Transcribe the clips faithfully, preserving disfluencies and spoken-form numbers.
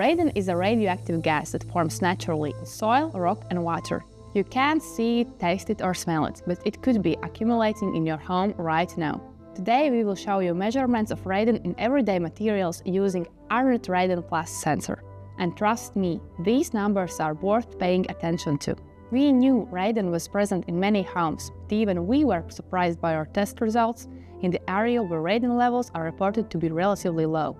Radon is a radioactive gas that forms naturally in soil, rock and water. You can't see it, taste it or smell it, but it could be accumulating in your home right now. Today we will show you measurements of radon in everyday materials using Aranet Radon Plus Sensor. And trust me, these numbers are worth paying attention to. We knew radon was present in many homes, but even we were surprised by our test results in the area where radon levels are reported to be relatively low.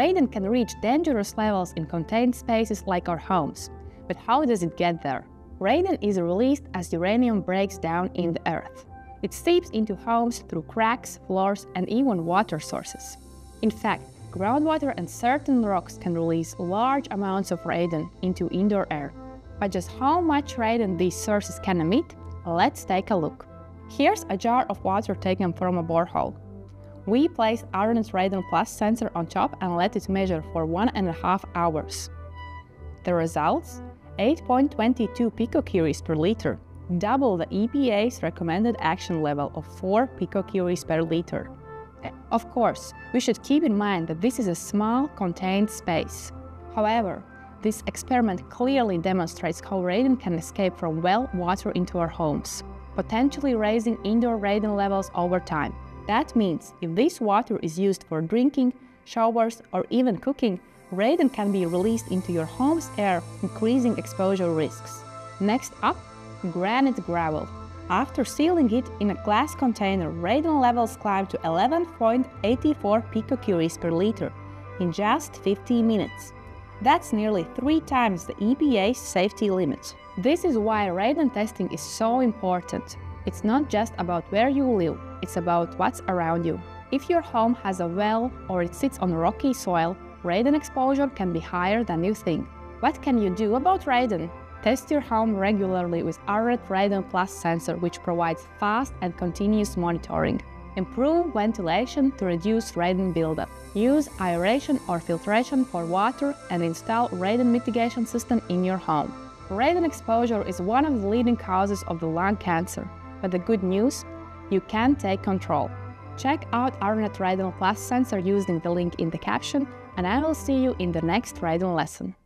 Radon can reach dangerous levels in contained spaces like our homes. But how does it get there? Radon is released as uranium breaks down in the earth. It seeps into homes through cracks, floors, and even water sources. In fact, groundwater and certain rocks can release large amounts of radon into indoor air. But just how much radon these sources can emit? Let's take a look. Here's a jar of water taken from a borehole. We placed Aranet Radon Plus sensor on top and let it measure for one and a half hours. The results? eight point two two picocuries per liter, double the E P A's recommended action level of four picocuries per liter. Of course, we should keep in mind that this is a small, contained space. However, this experiment clearly demonstrates how radon can escape from well water into our homes, potentially raising indoor radon levels over time. That means if this water is used for drinking, showers, or even cooking, radon can be released into your home's air, increasing exposure risks. Next up, granite gravel. After sealing it in a glass container, radon levels climbed to eleven point eight four picocuries per liter in just fifteen minutes. That's nearly three times the E P A's safety limit. This is why radon testing is so important. It's not just about where you live, it's about what's around you. If your home has a well or it sits on rocky soil, radon exposure can be higher than you think. What can you do about radon? Test your home regularly with Aranet Radon Plus sensor, which provides fast and continuous monitoring. Improve ventilation to reduce radon buildup. Use aeration or filtration for water and install radon mitigation system in your home. Radon exposure is one of the leading causes of the lung cancer. But the good news? You can take control. Check out Aranet Radon Plus sensor using the link in the caption, and I will see you in the next radon lesson.